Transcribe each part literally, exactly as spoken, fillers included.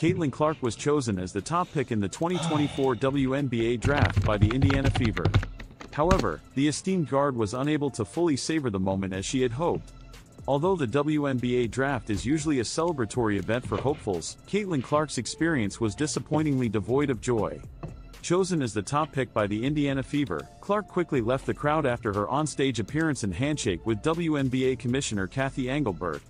Caitlin Clark was chosen as the top pick in the twenty twenty-four W N B A draft by the Indiana Fever. However, the esteemed guard was unable to fully savor the moment as she had hoped. Although the W N B A draft is usually a celebratory event for hopefuls, Caitlin Clark's experience was disappointingly devoid of joy. Chosen as the top pick by the Indiana Fever, Clark quickly left the crowd after her onstage appearance and handshake with W N B A Commissioner Cathy Engelbert.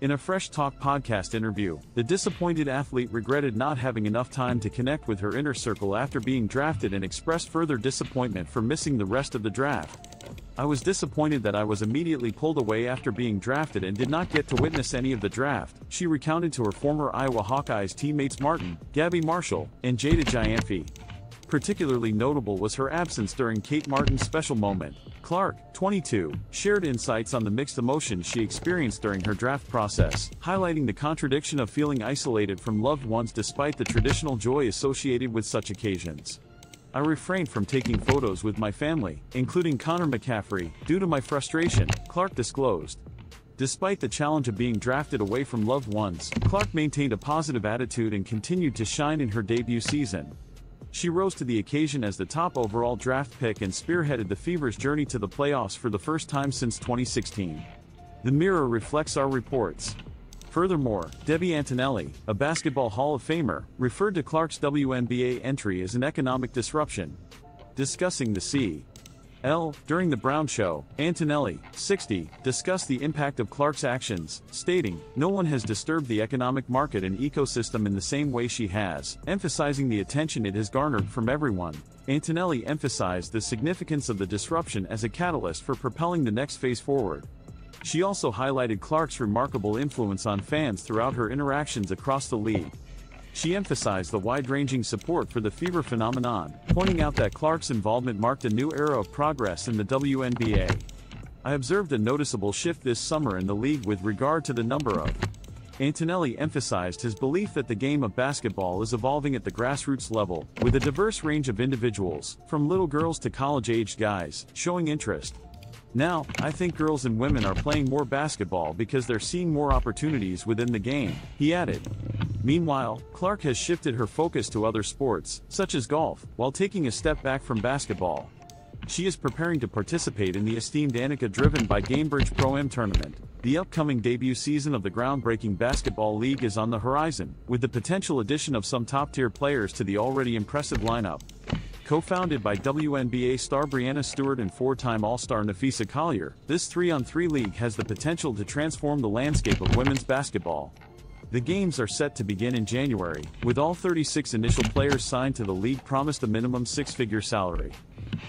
In a Fresh Talk podcast interview, the disappointed athlete regretted not having enough time to connect with her inner circle after being drafted and expressed further disappointment for missing the rest of the draft. "I was disappointed that I was immediately pulled away after being drafted and did not get to witness any of the draft," she recounted to her former Iowa Hawkeyes teammates Martin, Gabby Marshall, and Jada Gianfi. Particularly notable was her absence during Kate Martin's special moment. Clark, twenty-two, shared insights on the mixed emotions she experienced during her draft process, highlighting the contradiction of feeling isolated from loved ones despite the traditional joy associated with such occasions. "I refrained from taking photos with my family, including Connor McCaffrey, due to my frustration," Clark disclosed. Despite the challenge of being drafted away from loved ones, Clark maintained a positive attitude and continued to shine in her debut season. She rose to the occasion as the top overall draft pick and spearheaded the Fever's journey to the playoffs for the first time since twenty sixteen. The Mirror reflects our reports. Furthermore, Debbie Antonelli, a Basketball Hall of Famer, referred to Clark's W N B A entry as an economic disruption. Discussing the C L during the Brown Show, Antonelli, sixty, discussed the impact of Clark's actions, stating, "No one has disturbed the economic market and ecosystem in the same way she has," emphasizing the attention it has garnered from everyone. Antonelli emphasized the significance of the disruption as a catalyst for propelling the next phase forward. She also highlighted Clark's remarkable influence on fans throughout her interactions across the league. She emphasized the wide-ranging support for the Fever phenomenon, pointing out that Clark's involvement marked a new era of progress in the W N B A. "I observed a noticeable shift this summer in the league with regard to the number of..." Antonelli emphasized his belief that the game of basketball is evolving at the grassroots level, with a diverse range of individuals, from little girls to college-aged guys, showing interest. "Now, I think girls and women are playing more basketball because they're seeing more opportunities within the game," he added. Meanwhile, Clark has shifted her focus to other sports, such as golf, while taking a step back from basketball. She is preparing to participate in the esteemed Annika Driven by Gainbridge Pro-Am tournament. The upcoming debut season of the groundbreaking basketball league is on the horizon, with the potential addition of some top-tier players to the already impressive lineup. Co-founded by W N B A star Breanna Stewart and four-time All-Star Napheesa Collier, this three on three league has the potential to transform the landscape of women's basketball. The games are set to begin in January, with all thirty-six initial players signed to the league promised a minimum six-figure salary.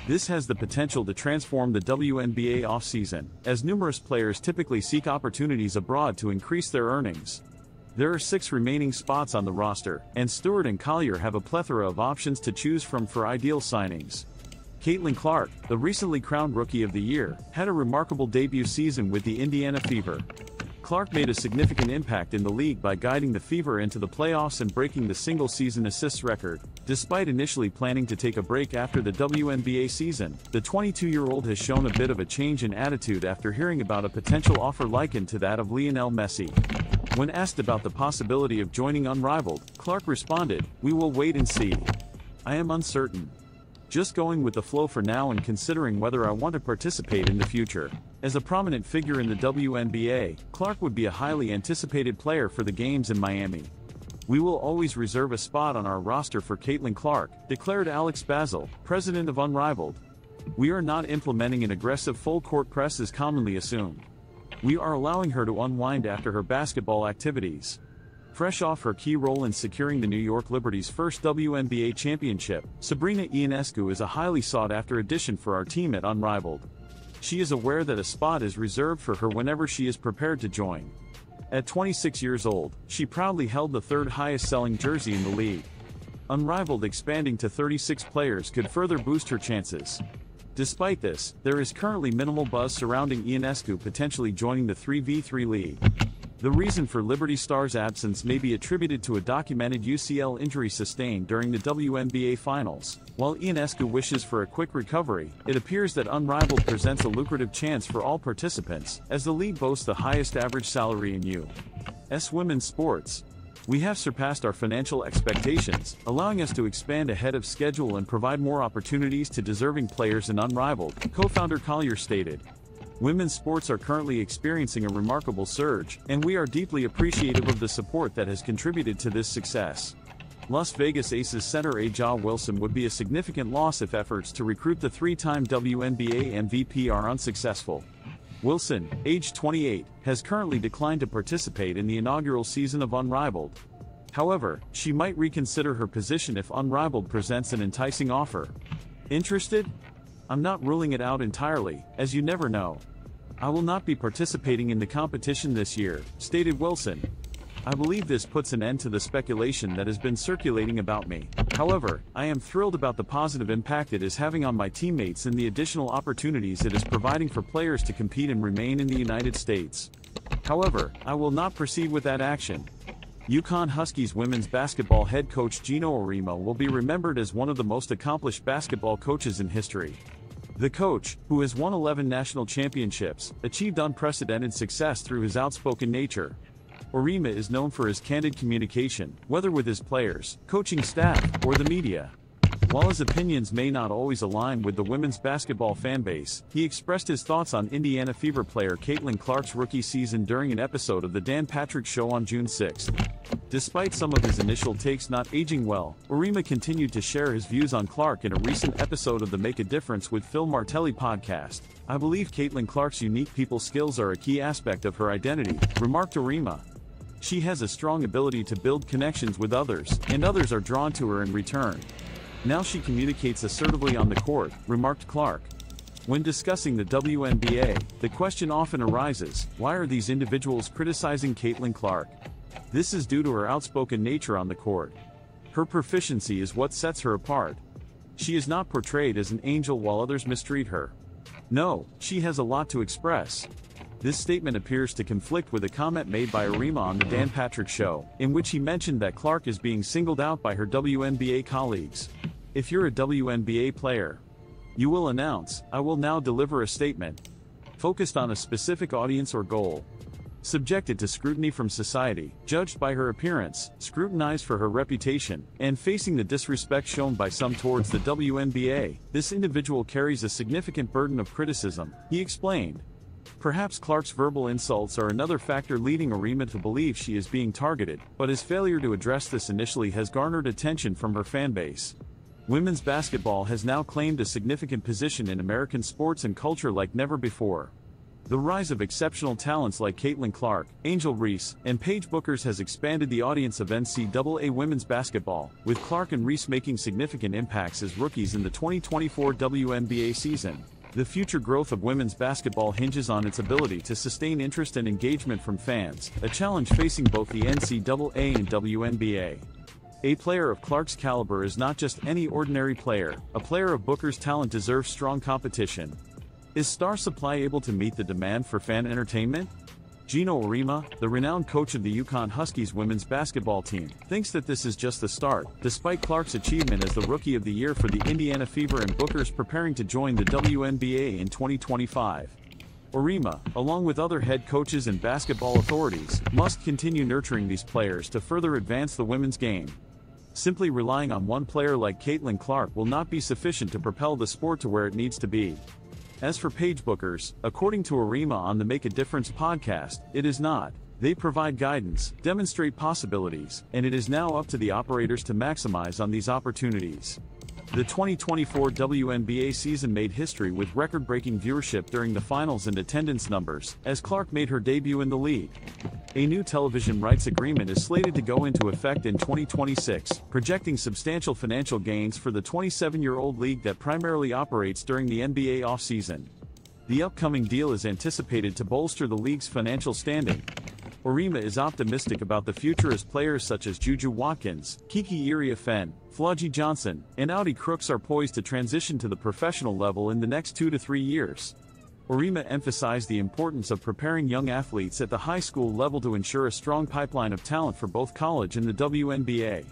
This has the potential to transform the W N B A offseason, as numerous players typically seek opportunities abroad to increase their earnings. There are six remaining spots on the roster, and Stewart and Collier have a plethora of options to choose from for ideal signings. Caitlin Clark, the recently crowned Rookie of the Year, had a remarkable debut season with the Indiana Fever. Clark made a significant impact in the league by guiding the Fever into the playoffs and breaking the single-season assists record. Despite initially planning to take a break after the W N B A season, the twenty-two-year-old has shown a bit of a change in attitude after hearing about a potential offer likened to that of Lionel Messi. When asked about the possibility of joining Unrivaled, Clark responded, "We will wait and see. I am uncertain. Just going with the flow for now and considering whether I want to participate in the future." As a prominent figure in the W N B A, Clark would be a highly anticipated player for the games in Miami. "We will always reserve a spot on our roster for Caitlin Clark," declared Alex Bazel, president of Unrivaled. "We are not implementing an aggressive full-court press as commonly assumed. We are allowing her to unwind after her basketball activities." Fresh off her key role in securing the New York Liberty's first W N B A championship, Sabrina Ionescu is a highly sought-after addition for our team at Unrivaled. She is aware that a spot is reserved for her whenever she is prepared to join. At twenty-six years old, she proudly held the third highest-selling jersey in the league. Unrivaled expanding to thirty-six players could further boost her chances. Despite this, there is currently minimal buzz surrounding Ionescu potentially joining the three v three league. The reason for Liberty Star's absence may be attributed to a documented U C L injury sustained during the W N B A Finals. While Ionescu wishes for a quick recovery, it appears that Unrivaled presents a lucrative chance for all participants, as the league boasts the highest average salary in U S women's sports. We have surpassed our financial expectations, allowing us to expand ahead of schedule and provide more opportunities to deserving players in Unrivaled, co-founder Collier stated. Women's sports are currently experiencing a remarkable surge, and we are deeply appreciative of the support that has contributed to this success. Las Vegas Aces center A'ja Wilson would be a significant loss if efforts to recruit the three-time W N B A M V P are unsuccessful. Wilson, age twenty-eight, has currently declined to participate in the inaugural season of Unrivaled. However, she might reconsider her position if Unrivaled presents an enticing offer. Interested? I'm not ruling it out entirely, as you never know. I will not be participating in the competition this year, stated Wilson. I believe this puts an end to the speculation that has been circulating about me. However, I am thrilled about the positive impact it is having on my teammates and the additional opportunities it is providing for players to compete and remain in the United States. However, I will not proceed with that action. UConn Huskies women's basketball head coach Geno Auriemma will be remembered as one of the most accomplished basketball coaches in history. The coach, who has won eleven national championships, achieved unprecedented success through his outspoken nature. Auriemma is known for his candid communication, whether with his players, coaching staff, or the media. While his opinions may not always align with the women's basketball fanbase, he expressed his thoughts on Indiana Fever player Caitlin Clark's rookie season during an episode of the Dan Patrick Show on June sixth. Despite some of his initial takes not aging well, Auriemma continued to share his views on Clark in a recent episode of the Make a Difference with Phil Martelli podcast. I believe Caitlin Clark's unique people skills are a key aspect of her identity, remarked Auriemma. She has a strong ability to build connections with others, and others are drawn to her in return. Now she communicates assertively on the court, remarked Clark. When discussing the W N B A, the question often arises, why are these individuals criticizing Caitlin Clark? This is due to her outspoken nature on the court. Her proficiency is what sets her apart. She is not portrayed as an angel while others mistreat her. No, she has a lot to express. This statement appears to conflict with a comment made by Auriemma on the Dan Patrick Show, in which he mentioned that Clark is being singled out by her W N B A colleagues. If you're a W N B A player, you will announce, I will now deliver a statement focused on a specific audience or goal, subjected to scrutiny from society, judged by her appearance, scrutinized for her reputation, and facing the disrespect shown by some towards the W N B A, this individual carries a significant burden of criticism, he explained. Perhaps Clark's verbal insults are another factor leading Auriemma to believe she is being targeted, but his failure to address this initially has garnered attention from her fanbase. Women's basketball has now claimed a significant position in American sports and culture like never before. The rise of exceptional talents like Caitlin Clark, Angel Reese, and Paige Bueckers has expanded the audience of N C double A women's basketball, with Clark and Reese making significant impacts as rookies in the twenty twenty-four W N B A season. The future growth of women's basketball hinges on its ability to sustain interest and engagement from fans, a challenge facing both the N C double A and W N B A. A player of Clark's caliber is not just any ordinary player, a player of Bueckers' talent deserves strong competition. Is star supply able to meet the demand for fan entertainment? Geno Auriemma, the renowned coach of the UConn Huskies women's basketball team, thinks that this is just the start, despite Clark's achievement as the Rookie of the Year for the Indiana Fever and Bueckers preparing to join the W N B A in twenty twenty-five. Auriemma, along with other head coaches and basketball authorities, must continue nurturing these players to further advance the women's game. Simply relying on one player like Caitlin Clark will not be sufficient to propel the sport to where it needs to be. As for Paige Bueckers, according to Auriemma on the Make a Difference podcast, it is not. They provide guidance, demonstrate possibilities, and it is now up to the operators to maximize on these opportunities. The twenty twenty-four W N B A season made history with record-breaking viewership during the finals and attendance numbers, as Clark made her debut in the league. A new television rights agreement is slated to go into effect in twenty twenty-six, projecting substantial financial gains for the twenty-seven-year-old league that primarily operates during the N B A offseason. The upcoming deal is anticipated to bolster the league's financial standing. Auriemma is optimistic about the future as players such as Juju Watkins, Kiki Iriafen, Flau'jae Johnson, and Audi Crooks are poised to transition to the professional level in the next two to three years. Auriemma emphasized the importance of preparing young athletes at the high school level to ensure a strong pipeline of talent for both college and the W N B A.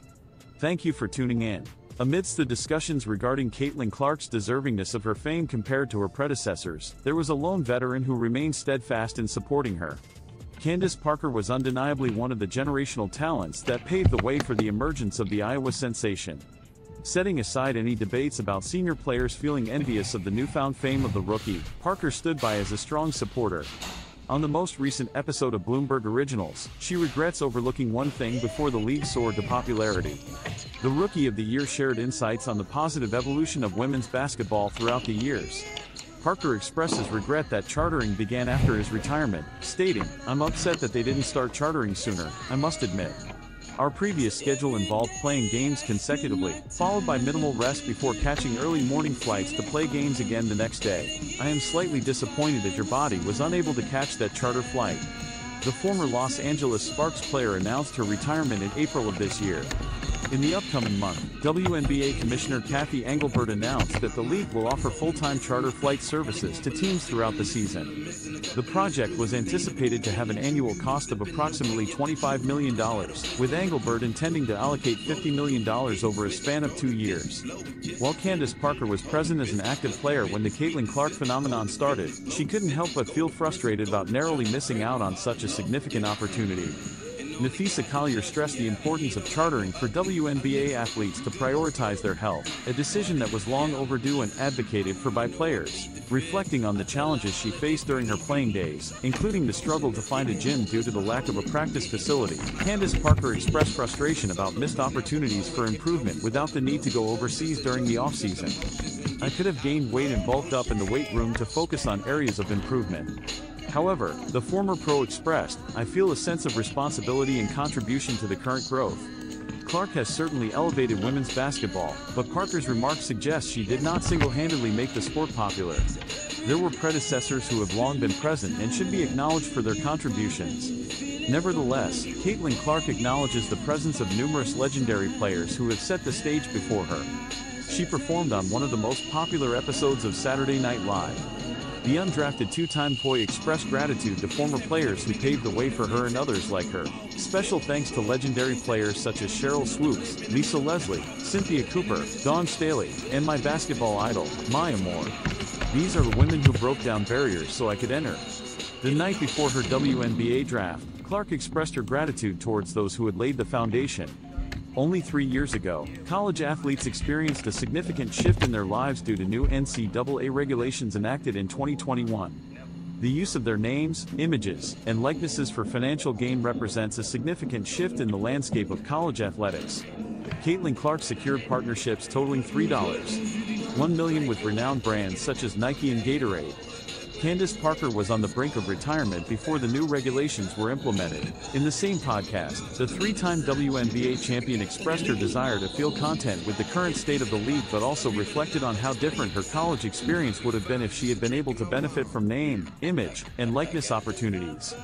Thank you for tuning in. Amidst the discussions regarding Caitlin Clark's deservingness of her fame compared to her predecessors, there was a lone veteran who remained steadfast in supporting her. Candace Parker was undeniably one of the generational talents that paved the way for the emergence of the Iowa sensation. Setting aside any debates about senior players feeling envious of the newfound fame of the rookie, Parker stood by as a strong supporter. On the most recent episode of Bloomberg Originals, she regrets overlooking one thing before the league soared to popularity. The Rookie of the Year shared insights on the positive evolution of women's basketball throughout the years. Parker expresses regret that chartering began after his retirement, stating, "I'm upset that they didn't start chartering sooner, I must admit. Our previous schedule involved playing games consecutively, followed by minimal rest before catching early morning flights to play games again the next day. I am slightly disappointed that your body was unable to catch that charter flight." The former Los Angeles Sparks player announced her retirement in April of this year. In the upcoming month, W N B A Commissioner Cathy Engelbert announced that the league will offer full-time charter flight services to teams throughout the season. The project was anticipated to have an annual cost of approximately twenty-five million dollars, with Engelbert intending to allocate fifty million dollars over a span of two years. While Candace Parker was present as an active player when the Caitlin Clark phenomenon started, she couldn't help but feel frustrated about narrowly missing out on such a significant opportunity. Napheesa Collier stressed the importance of chartering for W N B A athletes to prioritize their health, a decision that was long overdue and advocated for by players, reflecting on the challenges she faced during her playing days, including the struggle to find a gym due to the lack of a practice facility. Candace Parker expressed frustration about missed opportunities for improvement without the need to go overseas during the offseason. "I could have gained weight and bulked up in the weight room to focus on areas of improvement." However, the former pro expressed, "I feel a sense of responsibility and contribution to the current growth." Clark has certainly elevated women's basketball, but Parker's remarks suggest she did not single-handedly make the sport popular. There were predecessors who have long been present and should be acknowledged for their contributions. Nevertheless, Caitlin Clark acknowledges the presence of numerous legendary players who have set the stage before her. She performed on one of the most popular episodes of Saturday Night Live. The undrafted two-time P O Y expressed gratitude to former players who paved the way for her and others like her. Special thanks to legendary players such as Cheryl Swoops, Lisa Leslie, Cynthia Cooper, Dawn Staley, and my basketball idol, Maya Moore. These are the women who broke down barriers so I could enter. The night before her W N B A draft, Clark expressed her gratitude towards those who had laid the foundation. Only three years ago, college athletes experienced a significant shift in their lives due to new N C double A regulations enacted in twenty twenty-one. The use of their names, images, and likenesses for financial gain represents a significant shift in the landscape of college athletics. Caitlin Clark secured partnerships totaling three point one million dollars with renowned brands such as Nike and Gatorade. Candace Parker was on the brink of retirement before the new regulations were implemented. In the same podcast, the three-time W N B A champion expressed her desire to feel content with the current state of the league but also reflected on how different her college experience would have been if she had been able to benefit from name, image, and likeness opportunities.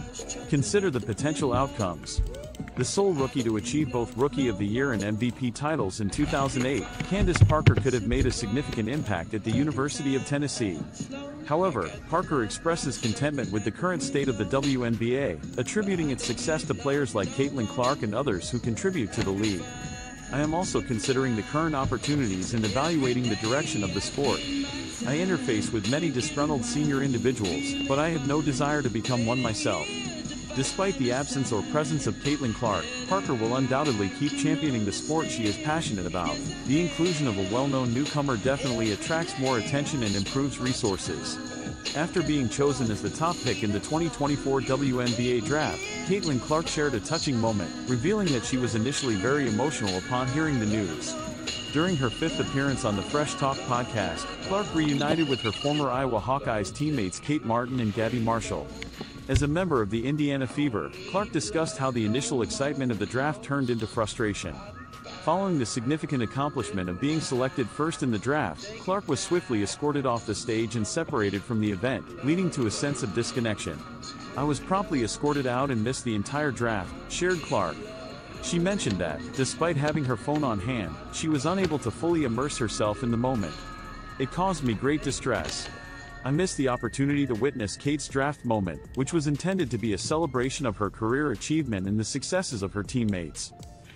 Consider the potential outcomes. The sole rookie to achieve both Rookie of the Year and M V P titles in two thousand eight, Candace Parker could have made a significant impact at the University of Tennessee. However, Parker expresses contentment with the current state of the W N B A, attributing its success to players like Caitlin Clark and others who contribute to the league. "I am also considering the current opportunities and evaluating the direction of the sport. I interface with many disgruntled senior individuals, but I have no desire to become one myself." Despite the absence or presence of Caitlin Clark, Parker will undoubtedly keep championing the sport she is passionate about. The inclusion of a well-known newcomer definitely attracts more attention and improves resources. After being chosen as the top pick in the twenty twenty-four W N B A draft, Caitlin Clark shared a touching moment, revealing that she was initially very emotional upon hearing the news. During her fifth appearance on the Fresh Talk podcast, Clark reunited with her former Iowa Hawkeyes teammates Kate Martin and Gabby Marshall. As a member of the Indiana Fever, Clark discussed how the initial excitement of the draft turned into frustration. Following the significant accomplishment of being selected first in the draft, Clark was swiftly escorted off the stage and separated from the event, leading to a sense of disconnection. "I was promptly escorted out and missed the entire draft," shared Clark. She mentioned that, despite having her phone on hand, she was unable to fully immerse herself in the moment. "It caused me great distress. I missed the opportunity to witness Kate's draft moment, which was intended to be a celebration of her career achievement and the successes of her teammates."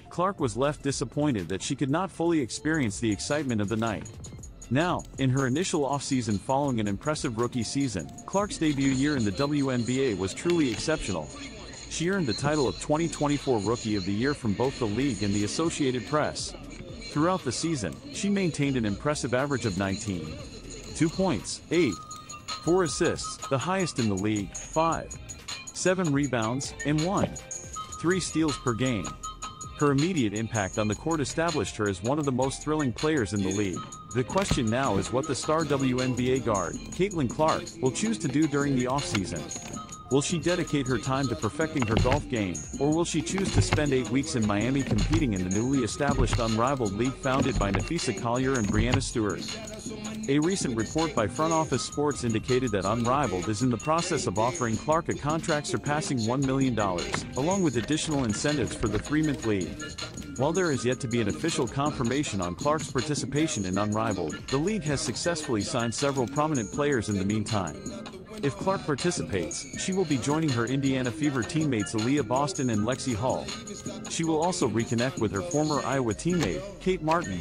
Clark was left disappointed that she could not fully experience the excitement of the night. Now, in her initial offseason following an impressive rookie season, Clark's debut year in the W N B A was truly exceptional. She earned the title of twenty twenty-four Rookie of the Year from both the league and the Associated Press. Throughout the season, she maintained an impressive average of nineteen point two points, eight point four assists, the highest in the league, five point seven rebounds, and one point three steals per game. Her immediate impact on the court established her as one of the most thrilling players in the league. The question now is what the star W N B A guard, Caitlin Clark, will choose to do during the offseason. Will she dedicate her time to perfecting her golf game, or will she choose to spend eight weeks in Miami competing in the newly established Unrivaled League founded by Napheesa Collier and Breanna Stewart? A recent report by Front Office Sports indicated that Unrivaled is in the process of offering Clark a contract surpassing one million dollars, along with additional incentives for the three-month league. While there is yet to be an official confirmation on Clark's participation in Unrivaled, the league has successfully signed several prominent players in the meantime. If Clark participates, she will be joining her Indiana Fever teammates A'ja Wilson and Lexi Hall. She will also reconnect with her former Iowa teammate, Kate Martin,